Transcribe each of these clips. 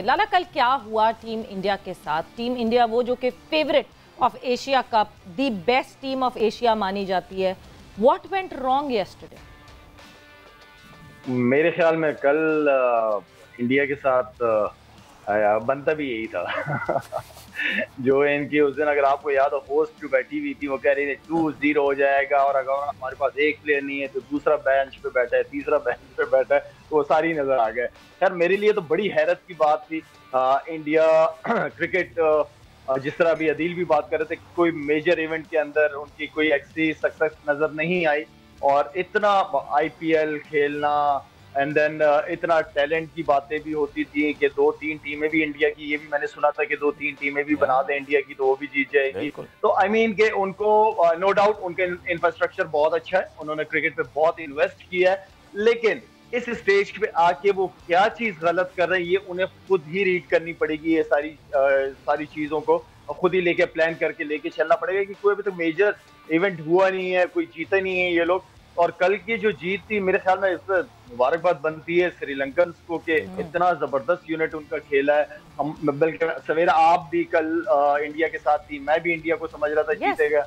लाला, कल क्या हुआ टीम इंडिया के साथ? टीम इंडिया वो जो कि favourite of Asia cup, the best team of Asia मानी जाती है, व्हाट वेंट रॉन्ग यस्टरडे? मेरे ख्याल में कल इंडिया के साथ बनता भी यही था जो इनकी उस दिन, अगर आपको याद हो, होस्ट जो बैठी हुई थी वो कह रही थी 2-0 हो जाएगा, और अगर हमारे पास एक प्लेयर नहीं है तो दूसरा बेंच पे बैठा है, तीसरा बेंच पे बैठा है, तो वो सारी नजर आ गए। खैर, मेरे लिए तो बड़ी हैरत की बात थी, इंडिया क्रिकेट जिस तरह अभी अदील भी बात कर रहे थे, कोई मेजर इवेंट के अंदर उनकी कोई एक्सी सक्सेस नजर नहीं आई, और इतना IPL खेलना एंड देन इतना टैलेंट की बातें भी होती थी कि 2-3 टीमें भी इंडिया की, ये भी मैंने सुना था कि 2-3 टीमें भी बना दें इंडिया की तो वो भी जीत जाएगी। तो आई मीन के उनको नो डाउट उनका इंफ्रास्ट्रक्चर बहुत अच्छा है, उन्होंने क्रिकेट पे बहुत इन्वेस्ट किया है, लेकिन इस स्टेज पे आके वो क्या चीज गलत कर रहे हैं ये उन्हें खुद ही रीड करनी पड़ेगी। ये सारी चीजों को खुद ही लेके प्लान करके लेके चलना पड़ेगा कि कोई अभी तक मेजर इवेंट हुआ नहीं है, कोई जीता नहीं है ये लोग। और कल की जो जीत थी, मेरे ख्याल में इस पर मुबारकबाद बनती है श्रीलंकन को कि इतना जबरदस्त यूनिट उनका खेला है। हम बल्कि सवेरा आप भी कल इंडिया के साथ थी, मैं भी इंडिया को समझ रहा था जीतेगा,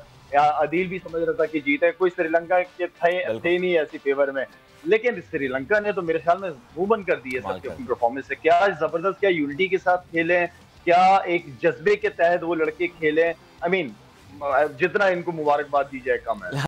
अदील भी समझ रहा था कि जीते, कोई श्रीलंका के थे नहीं ऐसी फेवर में, लेकिन श्रीलंका ने तो मेरे ख्याल में मूवन कर दिए सबके अपनी परफॉर्मेंस से। क्या जबरदस्त, क्या यूनिटी के साथ खेले, क्या एक जज्बे के तहत वो लड़के खेले। आई मीन जितना इनको मुबारकबाद दी जाए कम है।